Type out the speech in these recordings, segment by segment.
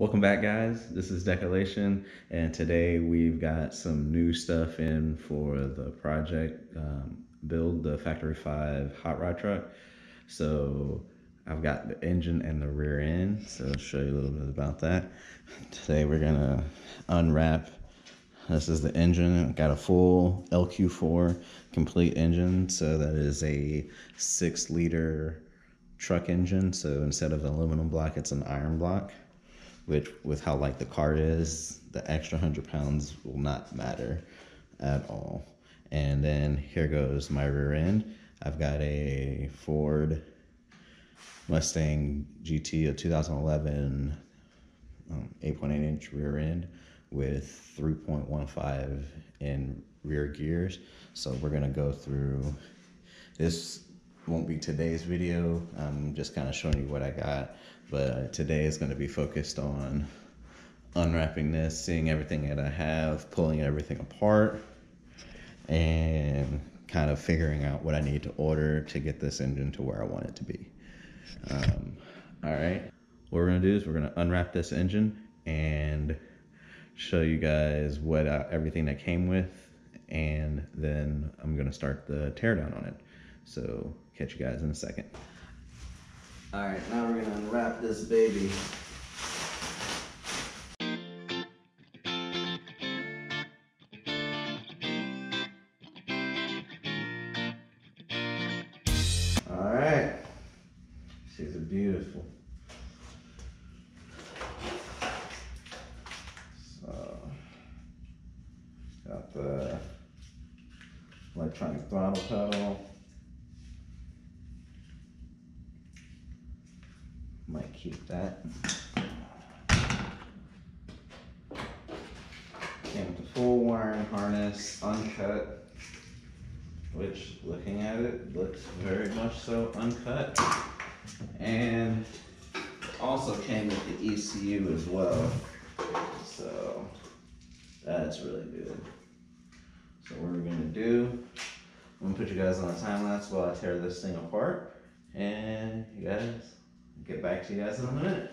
Welcome back, guys. This is Decelation, and today we've got some new stuff in for the project build, the Factory 5 hot rod truck. So I've got the engine and the rear end, so I'll show you a little bit about that. Today we're gonna unwrap. This is the engine. I've got a full LQ4 complete engine, so that is a 6-liter truck engine. So instead of an aluminum block, it's an iron block. Which, with how light the car is, the extra 100 pounds will not matter at all. And then here goes my rear end. I've got a Ford Mustang GT, a 2011 8.8 inch rear end with 3.15 in rear gears. So we're gonna go through this. Won't be today's video. I'm just kind of showing you what I got, but today is going to be focused on unwrapping this, seeing everything that I have, pulling everything apart, and kind of figuring out what I need to order to get this engine to where I want it to be. All right, what we're going to do is we're going to unwrap this engine and show you guys what everything that came with, and then I'm going to start the teardown on it. So catch you guys in a second. All right, now we're gonna unwrap this baby. All right, these are beautiful. So, got the electronic throttle pedal. Might keep that. Came with a full wiring harness, uncut, which, looking at it, looks very much so uncut. And also came with the ECU as well. So that's really good. So what we're gonna do, I'm gonna put you guys on a time lapse while I tear this thing apart. And you guys, get back to you guys in a minute.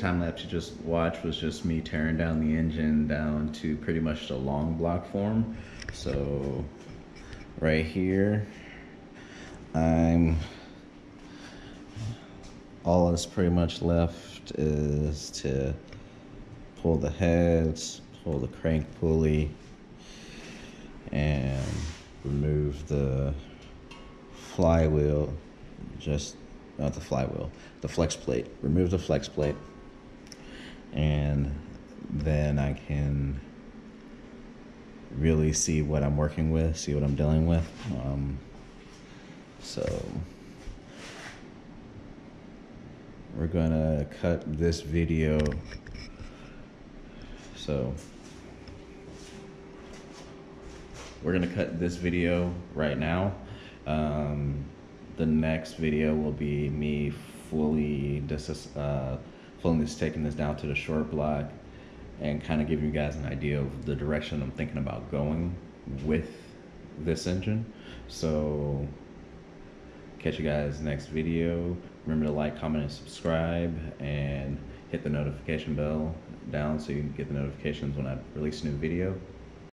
time lapse you just watched was just me tearing down the engine down to pretty much the long block form. So right here, I'm all that's pretty much left is to pull the heads, pull the crank pulley, and remove the flywheel, just not the flywheel, the flex plate. Remove the flex plate, and then I can really see what I'm working with, see what I'm dealing with. So we're gonna cut this video. So we're gonna cut this video right now. The next video will be me fully taking this down to the short block and kind of give you guys an idea of the direction I'm thinking about going with this engine. So catch you guys next video. Remember to like, comment, and subscribe, and hit the notification bell down so you can get the notifications when I release a new video.